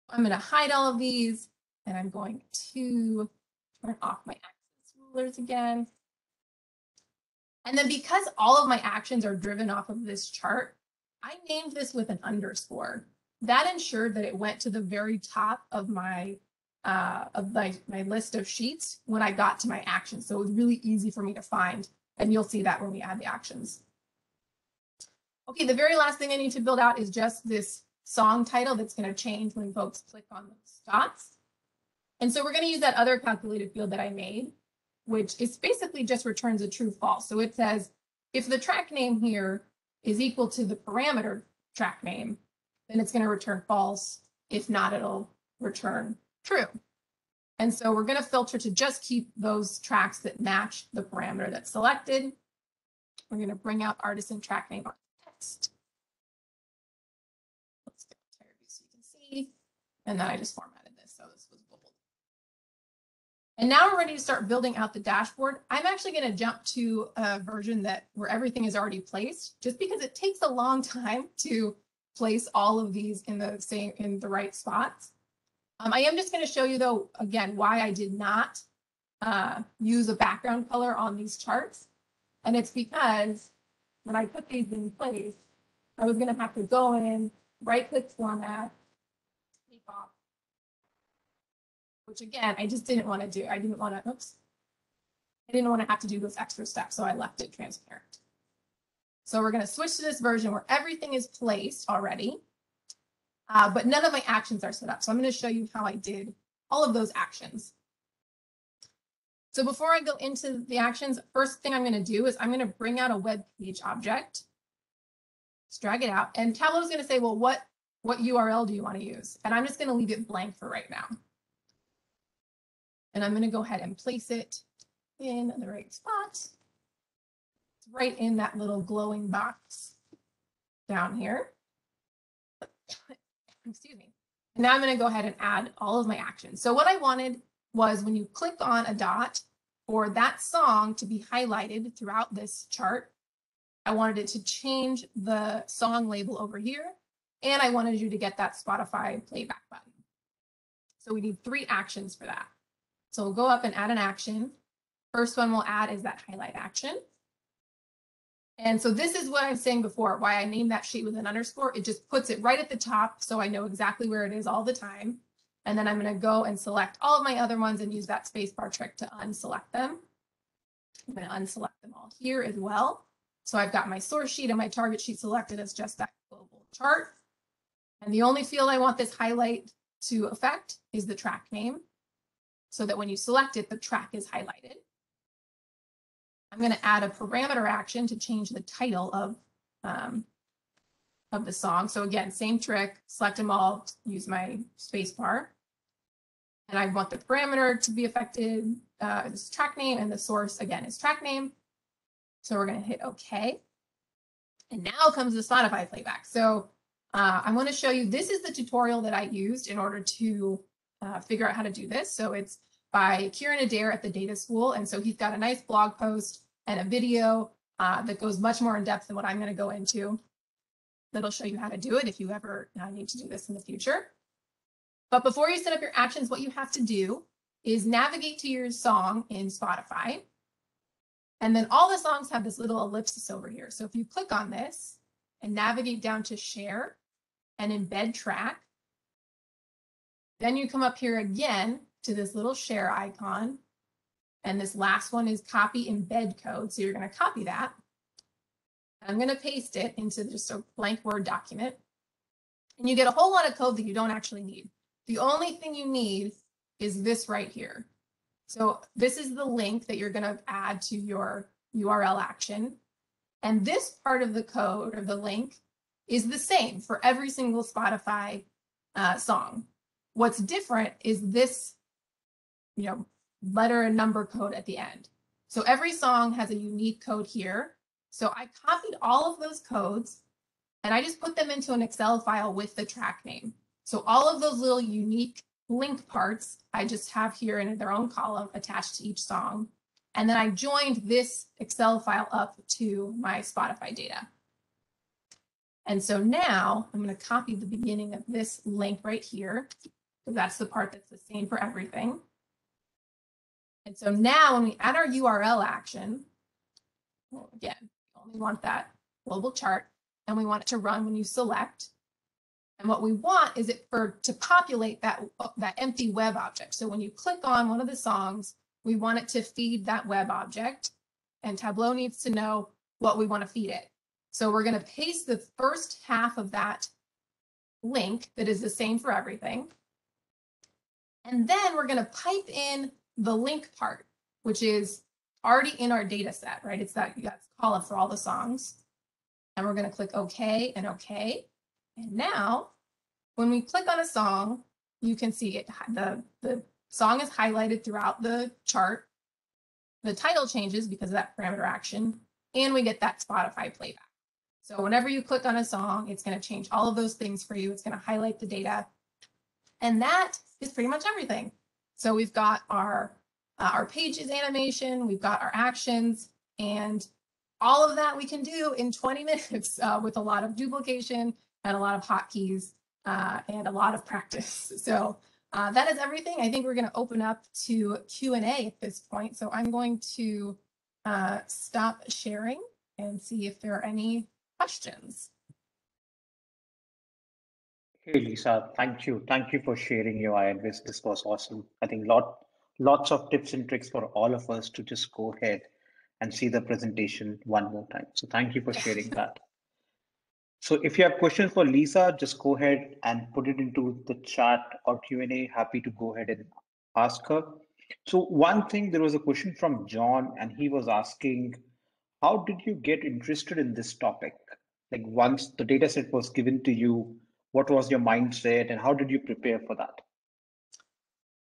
I'm going to hide all of these and I'm going to turn off my axis rulers again. And then because all of my actions are driven off of this chart, I named this with an underscore. That ensured that it went to the very top of my uh, of my, my list of sheets when I got to my actions. So it was really easy for me to find. And you'll see that when we add the actions. Okay, the very last thing I need to build out is just this song title that's going to change when folks click on those dots. And so we're going to use that other calculated field that I made, which is basically just returns a true false. So it says, if the track name here is equal to the parameter track name, then it's going to return false. If not, it'll return true. And so we're going to filter to just keep those tracks that match the parameter that's selected. We're going to bring out artisan track name on text. Let's get the entire view so you can see. And then I just formatted this, so this was bold. And now we're ready to start building out the dashboard. I'm actually going to jump to a version that where everything is already placed, just because it takes a long time to place all of these in the same in the right spots. Um, I am just going to show you, though, again, why I did not uh, use a background color on these charts. And it's because when I put these in place, I was going to have to go in, right click format, take off, which again, I just didn't want to do. I didn't want to, oops, I didn't want to have to do those extra steps. So I left it transparent. So we're going to switch to this version where everything is placed already. Uh, but none of my actions are set up. So I'm going to show you how I did all of those actions. So before I go into the actions, first thing I'm going to do is I'm going to bring out a web page object. Let's drag it out. And Tableau is going to say, well, what, what U R L do you want to use? And I'm just going to leave it blank for right now. And I'm going to go ahead and place it in the right spot. It's right in that little glowing box down here. Excuse me. And now I'm going to go ahead and add all of my actions. So what I wanted was when you click on a dot or that song to be highlighted throughout this chart, I wanted it to change the song label over here. And I wanted you to get that Spotify playback button. So we need three actions for that. So we'll go up and add an action. First one we'll add is that highlight action. And so this is what I was saying before, why I named that sheet with an underscore. It just puts it right at the top, so I know exactly where it is all the time. And then I'm going to go and select all of my other ones and use that spacebar trick to unselect them. I'm going to unselect them all here as well. So I've got my source sheet and my target sheet selected as just that global chart. And the only field I want this highlight to affect is the track name, so that when you select it, the track is highlighted. I'm going to add a parameter action to change the title of, um, of the song. So again, same trick, select them all, use my space bar. And I want the parameter to be affected, uh, is track name, and the source again is track name. So we're going to hit OK. And now comes the Spotify playback. So uh, I want to show you, this is the tutorial that I used in order to uh, figure out how to do this. So it's by Kieran Adair at the Data School. And so he's got a nice blog post and a video uh, that goes much more in depth than what I'm going to go into. That'll show you how to do it if you ever uh, need to do this in the future. But before you set up your actions, what you have to do is navigate to your song in Spotify. And then all the songs have this little ellipsis over here. So if you click on this and navigate down to share and embed track, then you come up here again to this little share icon. And this last one is copy embed code. So you're going to copy that I'm going to paste it into just a blank Word document. And you get a whole lot of code that you don't actually need. The only thing you need is this right here. So this is the link that you're going to add to your U R L action. And this part of the code or the link is the same for every single Spotify uh, song. What's different is this, you know, letter and number code at the end. So every song has a unique code here. So I copied all of those codes and I just put them into an Excel file with the track name. So all of those little unique link parts I just have here in their own column attached to each song. And then I joined this Excel file up to my Spotify data. And so now I'm going to copy the beginning of this link right here. So that's the part that's the same for everything. And so now when we add our U R L action, well, again, we only want that global chart and we want it to run when you select. And what we want is it for to populate that, that empty web object. So when you click on one of the songs, we want it to feed that web object and Tableau needs to know what we want to feed it. So we're going to paste the first half of that link that is the same for everything. And then we're going to pipe in the link part, which is already in our data set, right? It's that, that's column for all the songs. And we're going to click OK and OK. And now when we click on a song, you can see it, the, the song is highlighted throughout the chart. The title changes because of that parameter action, and we get that Spotify playback. So whenever you click on a song, it's going to change all of those things for you. It's going to highlight the data. And that is pretty much everything. So we've got our uh, our pages animation, we've got our actions, and all of that we can do in twenty minutes uh, with a lot of duplication and a lot of hotkeys uh, and a lot of practice. So uh, that is everything. I think we're going to open up to Q and A at this point. So I'm going to uh, stop sharing and see if there are any questions. Hey, Lisa, thank you. Thank you for sharing your Iron Viz. This was awesome. I think lot, lots of tips and tricks for all of us to just go ahead and see the presentation one more time. So thank you for sharing that. So if you have questions for Lisa, just go ahead and put it into the chat or Q and A. Happy to go ahead and ask her. So one thing, there was a question from John and he was asking, how did you get interested in this topic? Like once the data set was given to you, what was your mindset and how did you prepare for that?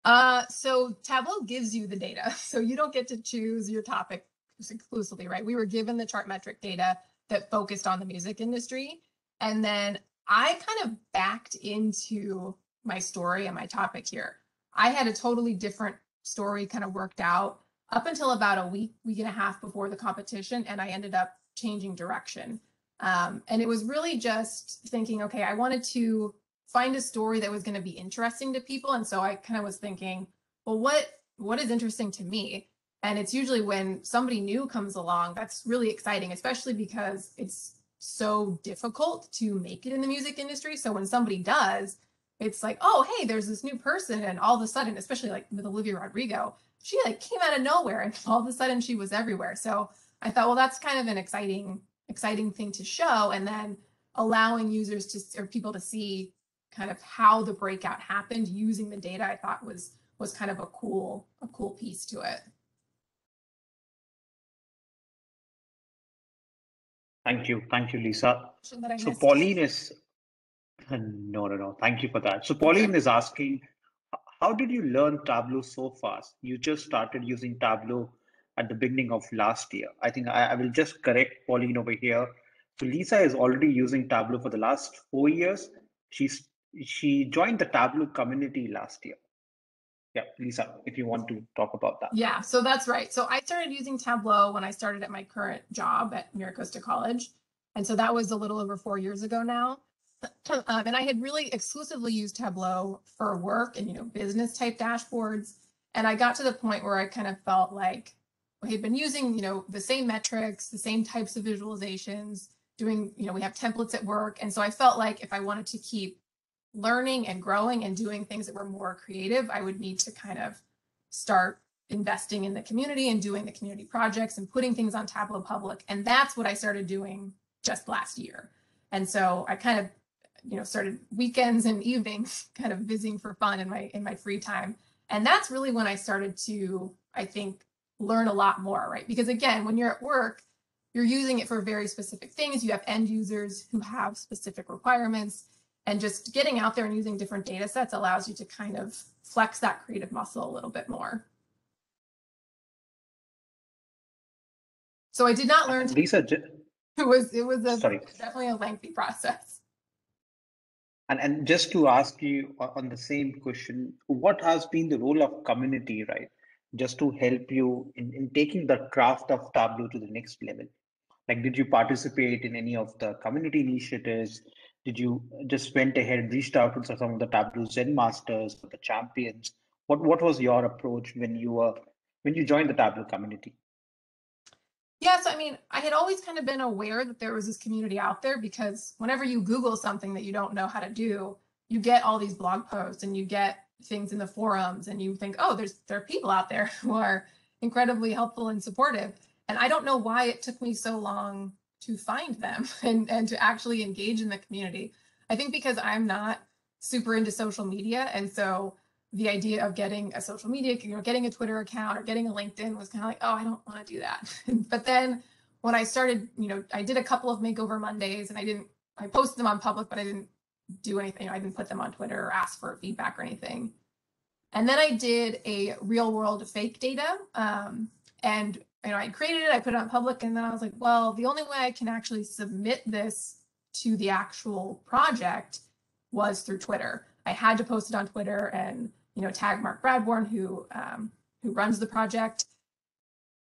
Uh, so Tableau gives you the data, so you don't get to choose your topic exclusively, right? We were given the Chartmetric data that focused on the music industry. And then I kind of backed into my story and my topic here. I had a totally different story kind of worked out up until about a week, week and a half before the competition. And I ended up changing direction. Um, and it was really just thinking, okay, I wanted to find a story that was going to be interesting to people. And so I kind of was thinking, well, what, what is interesting to me? And it's usually when somebody new comes along, that's really exciting, especially because it's so difficult to make it in the music industry. So when somebody does, it's like, oh, hey, there's this new person. And all of a sudden, especially like with Olivia Rodrigo, she like came out of nowhere and all of a sudden she was everywhere. So I thought, well, that's kind of an exciting exciting thing to show, and then allowing users to or people to see kind of how the breakout happened using the data, I thought was was kind of a cool a cool piece to it. Thank you, thank you, Lisa. So missed. Pauline is no, no, no. Thank you for that. So Pauline is asking, how did you learn Tableau so fast? You just started using Tableau at the beginning of last year. I think I, I will just correct Pauline over here. So Lisa is already using Tableau for the last four years. She's, she joined the Tableau community last year. Yeah, Lisa, if you want to talk about that. Yeah, so that's right. So I started using Tableau when I started at my current job at MiraCosta College. And so that was a little over four years ago now. Um, and I had really exclusively used Tableau for work and, you know, business type dashboards. And I got to the point where I kind of felt like, we had been using, you know, the same metrics, the same types of visualizations, doing, you know, we have templates at work. And so I felt like if I wanted to keep learning and growing and doing things that were more creative, I would need to kind of start investing in the community and doing the community projects and putting things on Tableau Public. And that's what I started doing just last year. And so I kind of, you know, started weekends and evenings kind of visiting for fun in my in my free time. And that's really when I started to, I think, learn a lot more, right? Because again, when you're at work, you're using it for very specific things. You have end users who have specific requirements, and just getting out there and using different data sets allows you to kind of flex that creative muscle a little bit more. So I did not learn. Lisa, to... it was it was a, sorry. definitely a lengthy process. And and just to ask you on the same question, what has been the role of community, right? Just to help you in, in taking the craft of Tableau to the next level. Like, did you participate in any of the community initiatives? Did you just went ahead and reached out to some of the Tableau Zen masters, the champions? What what was your approach when you were when you joined the Tableau community? Yeah, so I mean, I had always kind of been aware that there was this community out there, because whenever you Google something that you don't know how to do, you get all these blog posts and you get things in the forums, and you think, oh, there's there are people out there who are incredibly helpful and supportive. And I don't know why it took me so long to find them and, and to actually engage in the community. I think because I'm not super into social media. And so the idea of getting a social media, you know, getting a Twitter account or getting a LinkedIn was kind of like, oh, I don't want to do that. But then when I started, you know, I did a couple of Makeover Mondays, and I didn't, I posted them on public, but I didn't do anything. I didn't put them on Twitter or ask for feedback or anything. And then I did a real world fake data. Um, and, you know, I created it, I put it on public, and then I was like, well, the only way I can actually submit this to the actual project was through Twitter. I had to post it on Twitter and, you know, tag Mark Bradbourne, who um, who runs the project.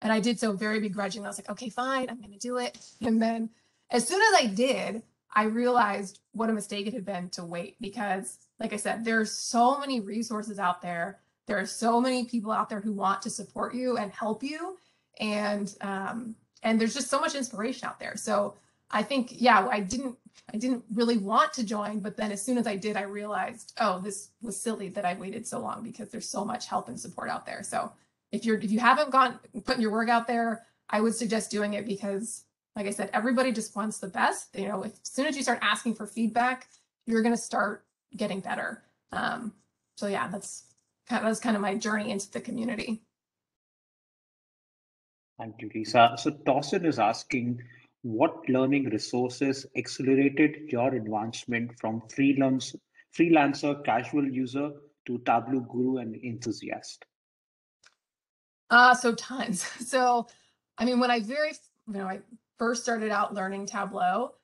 And I did so very begrudgingly. I was like, okay, fine, I'm going to do it. And then as soon as I did, I realized what a mistake it had been to wait, because, like I said, there are so many resources out there. There are so many people out there who want to support you and help you. And um, and there's just so much inspiration out there. So I think, yeah, I didn't I didn't really want to join, but then as soon as I did, I realized, oh, this was silly that I waited so long, because there's so much help and support out there. So if you're if you haven't gone putting your work out there, I would suggest doing it, because, like I said, everybody just wants the best. You know, if, as soon as you start asking for feedback, you're going to start getting better. Um, so yeah, that's kind of, that's kind of my journey into the community. Thank you, Lisa. So Dawson is asking, what learning resources accelerated your advancement from freelance, freelancer, casual user to Tableau guru and enthusiast? Uh, so tons. So, I mean, when I very, you know, I first started out learning Tableau,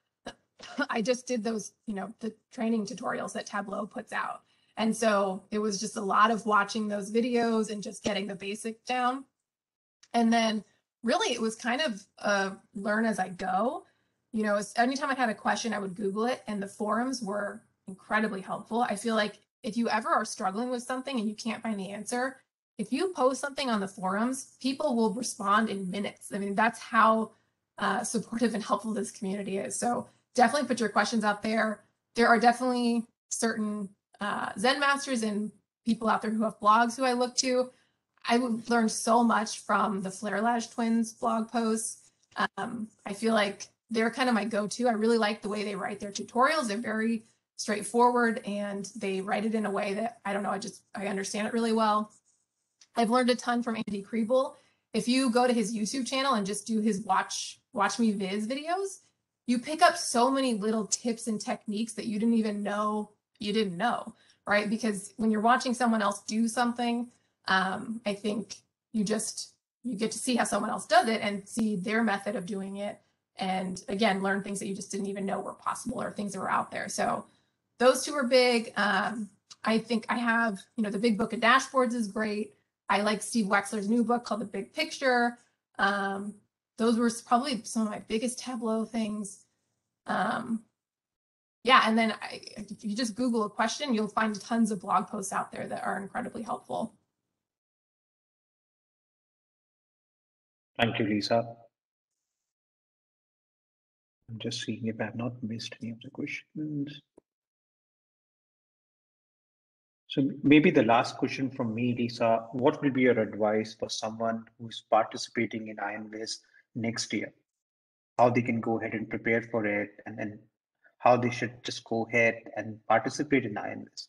I just did those, you know, the training tutorials that Tableau puts out. And so it was just a lot of watching those videos and just getting the basics down. And then really, it was kind of uh, learn as I go. You know, anytime I had a question, I would Google it, and the forums were incredibly helpful. I feel like if you ever are struggling with something and you can't find the answer, if you post something on the forums, people will respond in minutes. I mean, that's how uh, supportive and helpful this community is. So definitely put your questions out there. There are definitely certain uh, Zen masters and people out there who have blogs who I look to. I learned so much from the Flerlage Twins blog posts. Um, I feel like they're kind of my go-to. I really like the way they write their tutorials. They're very straightforward, and they write it in a way that, I don't know, I just, I understand it really well. I've learned a ton from Andy Creeble. If you go to his YouTube channel and just do his watch, watch me Viz videos, you pick up so many little tips and techniques that you didn't even know you didn't know, right? Because when you're watching someone else do something, Um, I think you just, you get to see how someone else does it and see their method of doing it. And again, learn things that you just didn't even know were possible, or things that were out there. So those two are big. Um, I think I have, you know, the Big Book of Dashboards is great. I like Steve Wexler's new book called The Big Picture. Um, those were probably some of my biggest Tableau things. Um, yeah. And then I, if you just Google a question, you'll find tons of blog posts out there that are incredibly helpful. Thank you, Lisa. I'm just seeing if I've not missed any of the questions. So maybe the last question from me, Lisa, what will be your advice for someone who's participating in Iron Viz next year? how they can go ahead and prepare for it, and then how they should just go ahead and participate in Iron Viz?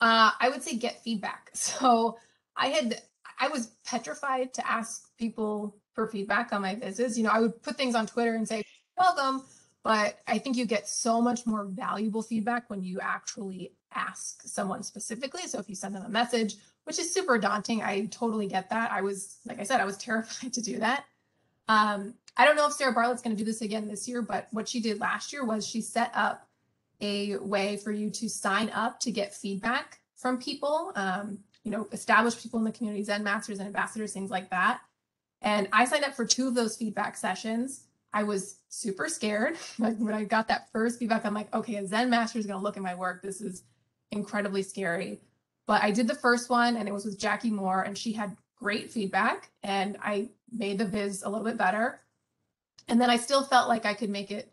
Uh, I would say get feedback. So I had, I was petrified to ask people for feedback on my Vizes. You know, I would put things on Twitter and say, welcome, but I think you get so much more valuable feedback when you actually ask someone specifically. So if you send them a message, which is super daunting, I totally get that. I was, like I said, I was terrified to do that. Um, I don't know if Sarah Bartlett's going to do this again this year, but what she did last year was she set up a way for you to sign up to get feedback from people, um, you know, established people in the community, Zen masters and ambassadors, things like that. And I signed up for two of those feedback sessions. I was super scared. Like when I got that first feedback, I'm like, okay, a Zen master is going to look at my work. This is incredibly scary. But I did the first one, and it was with Jackie Moore, and she had great feedback, and I made the Viz a little bit better. And then I still felt like I could make it,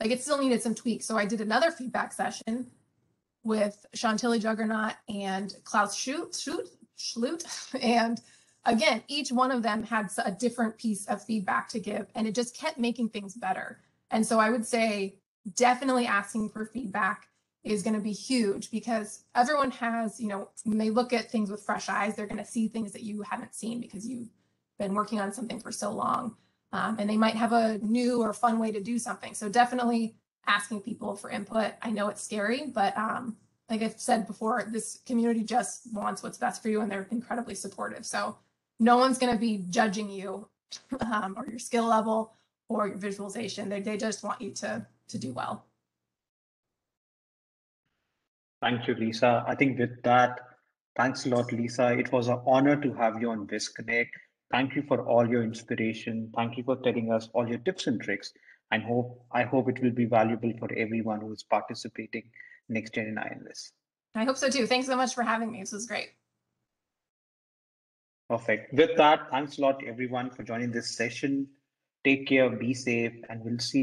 like it still needed some tweaks. So I did another feedback session with Chantilly Juggernaut and Klaus Schlut, Schlut, Schlut. And again, each one of them had a different piece of feedback to give, and it just kept making things better. And so I would say definitely asking for feedback is going to be huge, because everyone has, you know, when they look at things with fresh eyes, they're going to see things that you haven't seen because you've been working on something for so long. Um, and they might have a new or fun way to do something. So definitely asking people for input. I know it's scary, but um, like I've said before, this community just wants what's best for you, and they're incredibly supportive. So no one's going to be judging you um, or your skill level or your visualization. They, they just want you to, to do well. Thank you, Lisa. I think with that, thanks a lot, Lisa. It was an honor to have you on Viz Connect. Thank you for all your inspiration. Thank you for telling us all your tips and tricks. And hope I hope it will be valuable for everyone who is participating next year in Iron Viz. I hope so too. Thanks so much for having me. This was great. Perfect. With that, thanks a lot, everyone, for joining this session. Take care, be safe, and we'll see